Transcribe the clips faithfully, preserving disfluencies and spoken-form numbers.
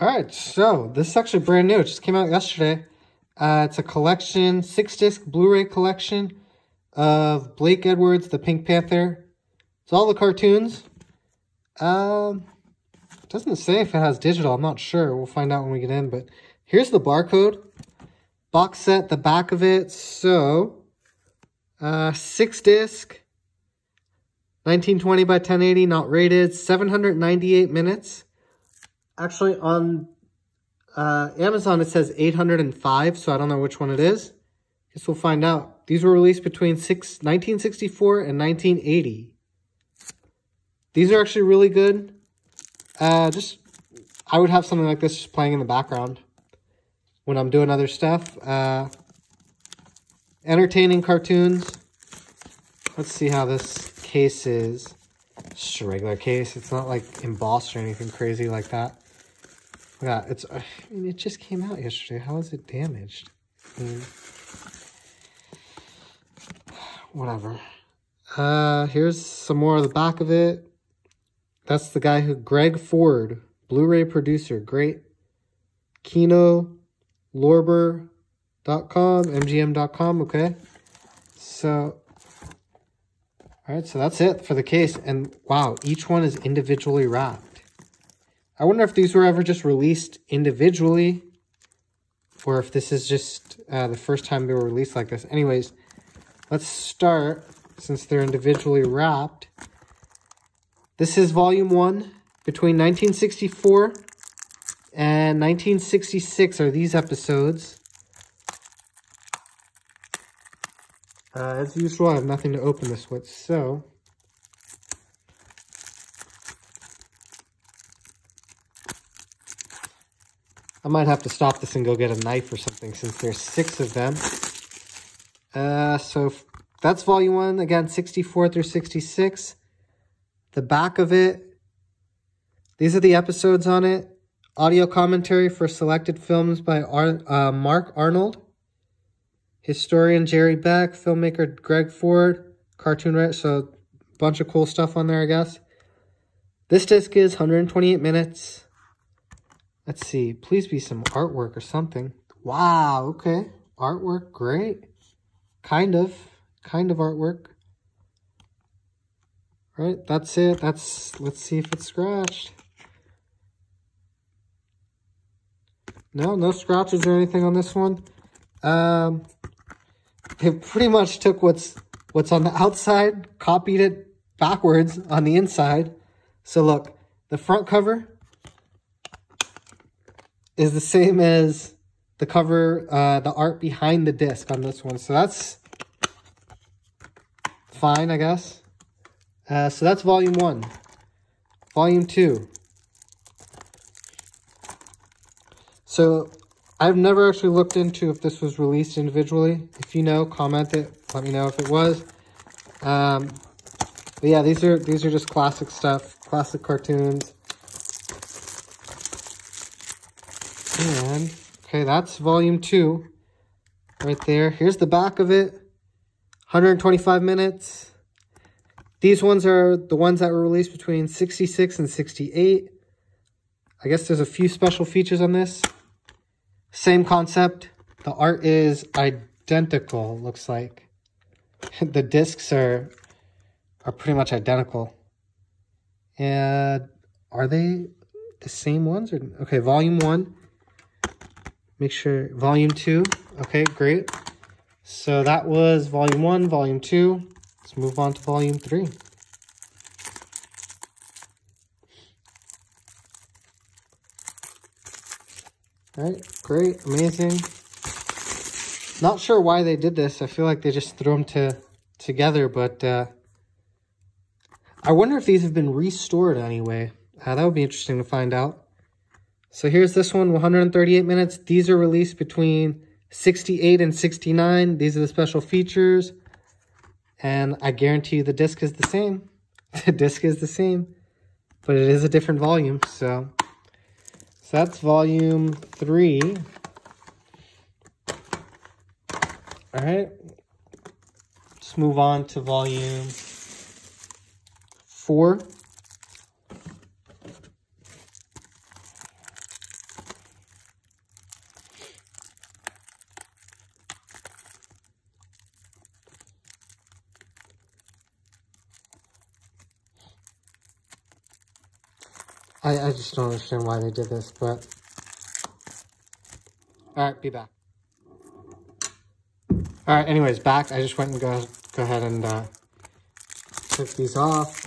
All right, so this is actually brand new. It just came out yesterday. Uh, it's a collection, six-disc Blu-ray collection of Blake Edwards, The Pink Panther. It's all the cartoons. Um, it doesn't say if it has digital. I'm not sure. We'll find out when we get in. But here's the barcode. Box set, the back of it. So, uh, six-disc, nineteen twenty by ten eighty, not rated, seven hundred ninety-eight minutes. Actually, on uh, Amazon, it says eight hundred five, so I don't know which one it is. Guess we'll find out. These were released between six, nineteen sixty-four and nineteen eighty. These are actually really good. Uh, just, I would have something like this just playing in the background when I'm doing other stuff. Uh, entertaining cartoons. Let's see how this case is. It's just a regular case. It's not like embossed or anything crazy like that. Yeah, it's. I mean, it just came out yesterday. How is it damaged? I mean, whatever. Uh, here's some more of the back of it. That's the guy who, Greg Ford, Blu-ray producer, great. Kino Lorber dot com, M G M dot com. Okay, so. All right, so that's it for the case. And wow, each one is individually wrapped. I wonder if these were ever just released individually or if this is just uh, the first time they were released like this. Anyways, let's start since they're individually wrapped. This is volume one. Between nineteen sixty-four and nineteen sixty-six are these episodes. Uh, as usual, I have nothing to open this with, so. I might have to stop this and go get a knife or something since there's six of them. Uh, so that's volume one, again, sixty-four through sixty-six. The back of it, these are the episodes on it. Audio commentary for selected films by Ar- uh, Mark Arnold. Historian Jerry Beck, filmmaker Greg Ford, cartoon writer, so a bunch of cool stuff on there, I guess. This disc is one hundred twenty-eight minutes. Let's see, please be some artwork or something. Wow, okay. Artwork, great. Kind of, kind of artwork. All right, that's it. That's, let's see if it's scratched. No, no scratches or anything on this one. Um... They pretty much took what's what's on the outside, copied it backwards on the inside. So look, the front cover is the same as the cover, uh, the art behind the disc on this one. So that's fine, I guess. Uh, so that's volume one. Volume two. So I've never actually looked into if this was released individually. If you know, comment it. Let me know if it was. Um, but yeah, these are these are just classic stuff, classic cartoons. And okay, that's volume two, right there. Here's the back of it. one hundred twenty-five minutes. These ones are the ones that were released between sixty-six and sixty-eight. I guess there's a few special features on this. Same concept. The art is identical, looks like. The discs are are pretty much identical. And are they the same ones? Or, okay, volume one. Make sure, volume two. Okay, great. So that was volume one, volume two. Let's move on to volume three. All right, great, amazing. Not sure why they did this. I feel like they just threw them to, together, but uh, I wonder if these have been restored anyway. Uh, that would be interesting to find out. So here's this one, one hundred thirty-eight minutes. These are released between sixty-eight and sixty-nine. These are the special features. And I guarantee you the disc is the same. The disc is the same, but it is a different volume, so... So that's volume three. All right. Let's move on to volume four. I, I just don't understand why they did this, but... Alright, be back. Alright, anyways, back. I just went and go, go ahead and uh, took these off.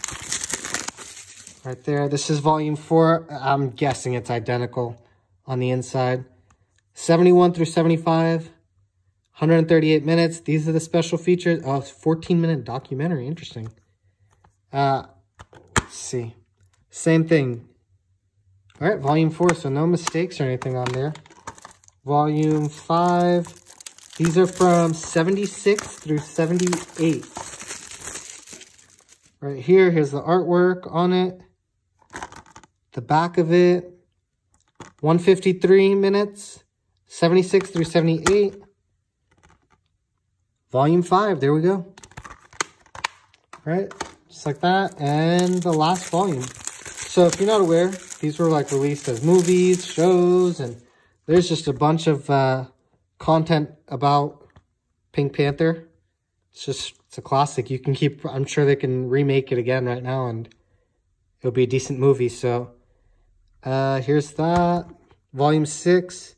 Right there. This is volume four. I'm guessing it's identical on the inside. seventy-one through seventy-five. one hundred thirty-eight minutes. These are the special features. Oh, it's a fourteen minute documentary. Interesting. Uh, let's see. Same thing. All right, volume four, so no mistakes or anything on there. Volume five, these are from seventy-six through seventy-eight. Right here, here's the artwork on it, the back of it, one hundred fifty-three minutes, seventy-six through seventy-eight. Volume five, there we go. All right, just like that, and the last volume. So if you're not aware, these were like released as movies, shows, and there's just a bunch of uh, content about Pink Panther. It's just, it's a classic. You can keep, I'm sure they can remake it again right now and it'll be a decent movie. So uh, here's that. Volume six,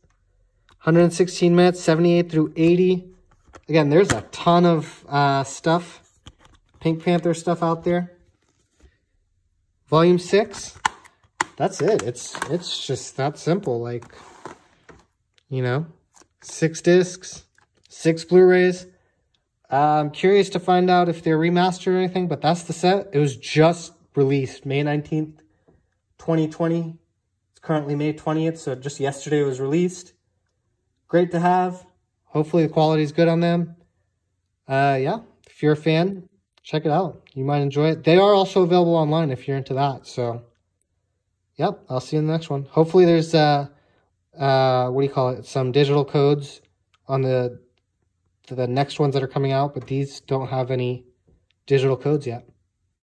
one hundred sixteen minutes, seventy-eight through eighty. Again, there's a ton of uh, stuff, Pink Panther stuff out there. Volume six, that's it. It's it's just that simple. Like, you know, six discs, six Blu-rays. Uh, I'm curious to find out if they're remastered or anything, but that's the set. It was just released May nineteenth, twenty twenty. It's currently May twentieth, so just yesterday it was released. Great to have. Hopefully the quality is good on them. Uh, yeah, if you're a fan, check it out. You might enjoy it. They are also available online if you're into that. So, yep, I'll see you in the next one. Hopefully there's, uh, uh, what do you call it, some digital codes on the, the next ones that are coming out, but these don't have any digital codes yet.